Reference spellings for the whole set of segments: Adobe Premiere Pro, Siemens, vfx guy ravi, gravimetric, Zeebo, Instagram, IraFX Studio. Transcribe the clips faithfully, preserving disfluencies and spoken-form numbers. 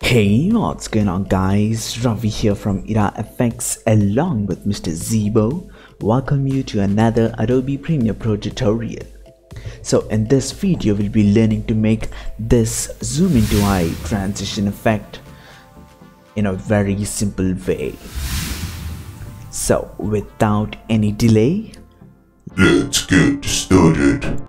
Hey, what's going on guys, Ravi here from IraFX along with Mister Zeebo. Welcome you to another Adobe Premiere Pro tutorial. So in this video we'll be learning to make this zoom into eye transition effect in a very simple way. So without any delay, let's get started.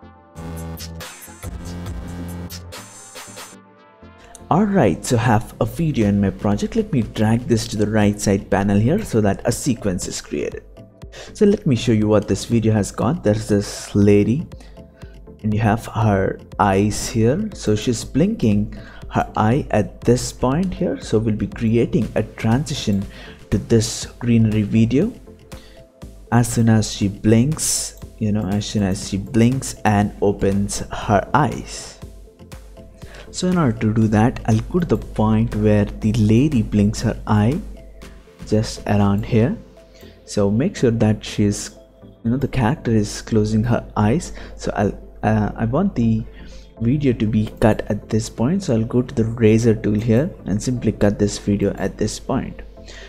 Alright, so I have a video in my project. Let me drag this to the right side panel here so that a sequence is created. So let me show you what this video has got. There's this lady and you have her eyes here. So she's blinking her eye at this point here. So we'll be creating a transition to this greenery video. As soon as she blinks, you know, as soon as she blinks and opens her eyes. So in order to do that, I'll go to the point where the lady blinks her eye, just around here. So make sure that she's, you know, the character is closing her eyes. So I'll, uh, I want the video to be cut at this point. So I'll go to the razor tool here and simply cut this video at this point.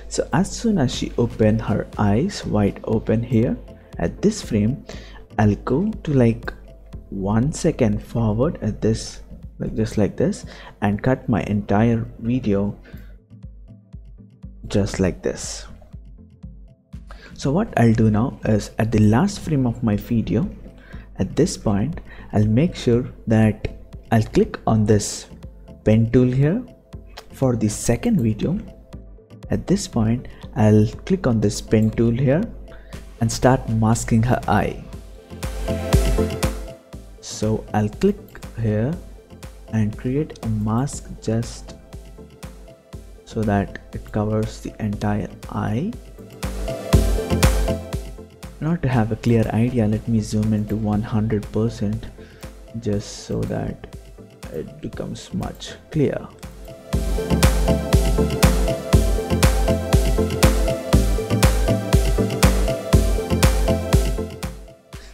So as soon as she opens her eyes wide open here at this frame, I'll go to like one second forward at this. Like just like this and cut my entire video just like this. So what I'll do now is at the last frame of my video at this point, I'll make sure that I'll click on this pen tool here for the second video. At this point, I'll click on this pen tool here and start masking her eye. So I'll click here and create a mask just so that it covers the entire eye. Not to have a clear idea, let me zoom into one hundred percent just so that it becomes much clearer.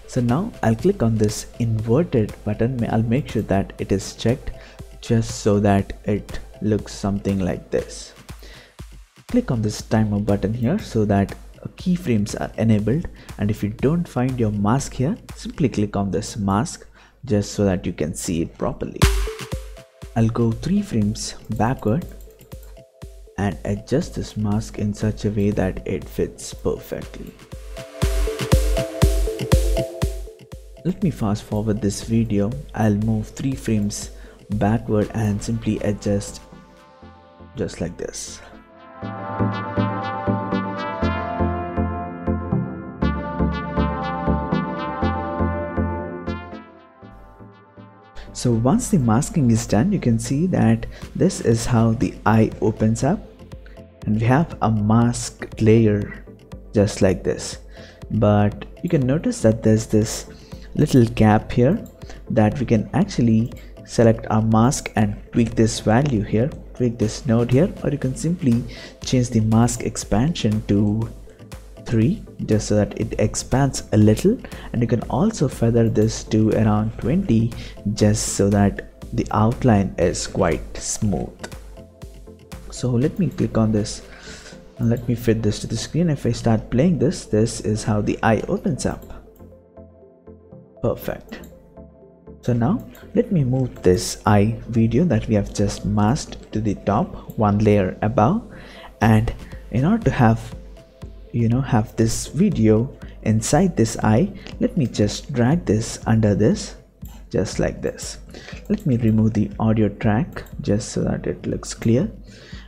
So now I'll click on this inverted button. I'll make sure that it is checked just so that it looks something like this. Click on this timer button here so that keyframes are enabled, and if you don't find your mask here, simply click on this mask just so that you can see it properly. I'll go three frames backward and adjust this mask in such a way that it fits perfectly. Let me fast forward this video. I'll move three frames backward and simply adjust just like this. So once the masking is done, you can see that this is how the eye opens up and we have a mask layer just like this. But you can notice that there's this little gap here that we can actually select our mask and tweak this value here, tweak this node here, or you can simply change the mask expansion to three just so that it expands a little, and you can also feather this to around twenty just so that the outline is quite smooth. So let me click on this and let me fit this to the screen. If I start playing this, this is how the eye opens up. Perfect. So now let me move this eye video that we have just masked to the top, one layer above, and in order to have you know have this video inside this eye, let me just drag this under this just like this. Let me remove the audio track just so that it looks clear,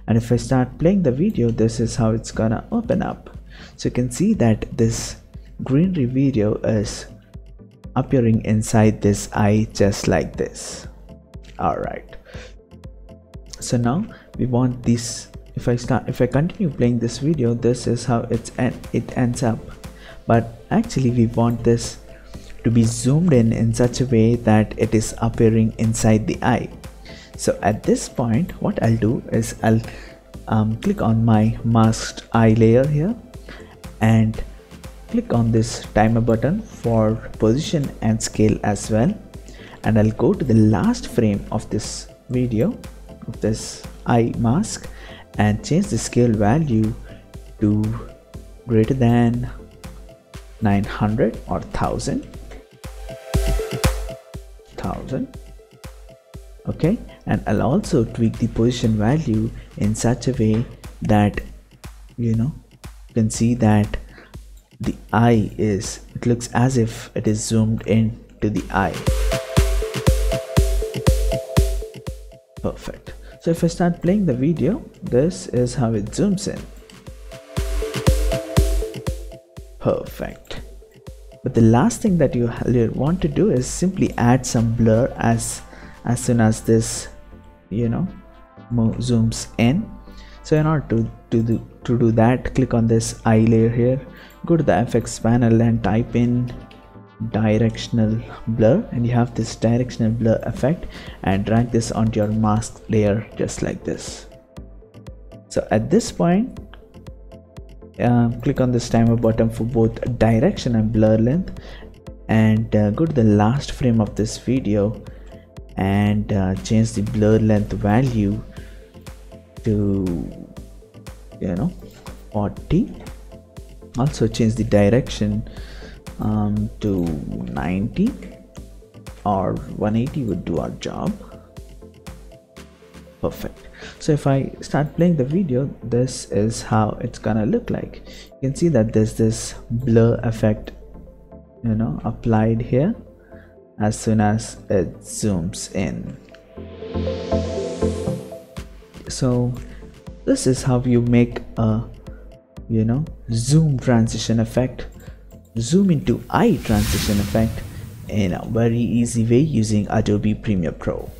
and if I start playing the video, this is how it's gonna open up. So you can see that this greenery video is appearing inside this eye just like this. Alright, so now we want this. If I start if I continue playing this video, this is how it's and it ends up, but actually we want this to be zoomed in in such a way that it is appearing inside the eye. So at this point, what I'll do is I'll um, click on my masked eye layer here and click on this timer button for position and scale as well, and I'll go to the last frame of this video, of this eye mask and change the scale value to greater than nine hundred or one thousand. Okay, and I'll also tweak the position value in such a way that you know you can see that the eye is, it looks as if it is zoomed in to the eye. Perfect. So if I start playing the video, this is how it zooms in. Perfect. But the last thing that you want to do is simply add some blur as as soon as this you know zooms in. So in order to to do, to do that, click on this eye layer here, go to the F X panel and type in directional blur, and you have this directional blur effect, and drag this onto your mask layer just like this. So at this point, uh, click on this timer button for both direction and blur length, and uh, go to the last frame of this video and uh, change the blur length value to you know forty. Also change the direction um, to ninety or one eighty would do our job. Perfect. So if I start playing the video, this is how it's gonna look like. You can see that there's this blur effect you know applied here as soon as it zooms in. So this is how you make a you know zoom transition effect, zoom into eye transition effect in a very easy way using Adobe Premiere Pro.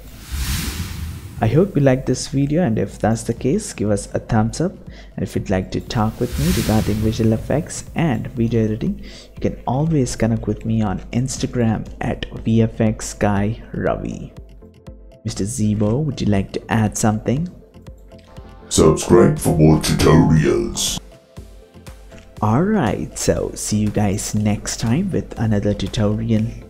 I hope you liked this video, and if that's the case, give us a thumbs up. And if you'd like to talk with me regarding visual effects and video editing, you can always connect with me on Instagram at V F X guy Ravi. Mister Zeebo, would you like to add something? Subscribe for more tutorials. Alright, so see you guys next time with another tutorial.